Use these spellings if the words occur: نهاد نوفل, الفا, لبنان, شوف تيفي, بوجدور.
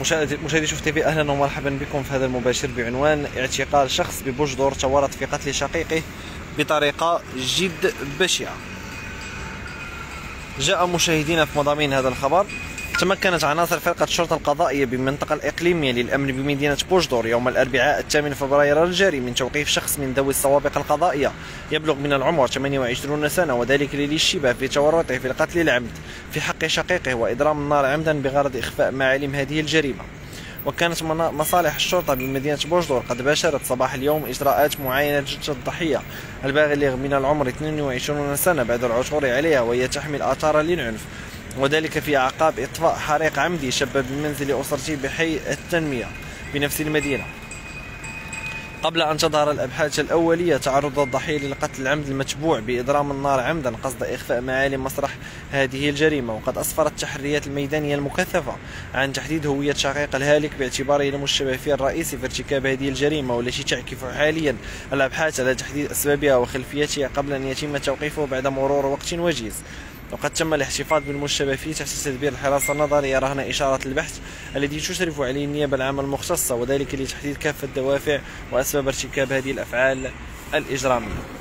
مشاهدي شوف تي في، اهلا ومرحبا بكم في هذا المباشر بعنوان اعتقال شخص ببوجدور تورط في قتل شقيقه بطريقه جد بشعه. جاء مشاهدينا في مضامين هذا الخبر. تمكنت عناصر فرقة الشرطة القضائية بالمنطقة الإقليمية للأمن بمدينة بوجدور يوم الأربعاء 8 فبراير الجاري من توقيف شخص من ذوي السوابق القضائية يبلغ من العمر 28 سنة، وذلك للاشتباه في تورطه في القتل العمد في حق شقيقه وإضرام النار عمدا بغرض إخفاء معالم هذه الجريمة. وكانت مصالح الشرطة بمدينة بوجدور قد باشرت صباح اليوم إجراءات معاينة جثة الضحية البالغ من العمر 22 سنة بعد العثور عليها وهي تحمل آثار للعنف، وذلك في أعقاب إطفاء حريق عمدي شب بمنزل أسرته بحي التنمية بنفس المدينة. قبل أن تظهر الأبحاث الأولية، تعرض الضحية للقتل العمد المتبوع بإضرام النار عمدا قصد إخفاء معالم مسرح هذه الجريمة. وقد أسفرت التحريات الميدانية المكثفة عن تحديد هوية شقيق الهالك باعتباره المشتبه فيه الرئيسي في ارتكاب هذه الجريمة، والتي تعكف حاليا الأبحاث على تحديد أسبابها وخلفيتها قبل أن يتم توقيفه بعد مرور وقت وجيز. وقد تم الاحتفاظ بالمشتبه فيه تحت تدبير الحراسة النظرية رهن إشارة البحث الذي تشرف عليه النيابة العامة المختصة، وذلك لتحديد كافة الدوافع وأسباب ارتكاب هذه الأفعال الإجرامية.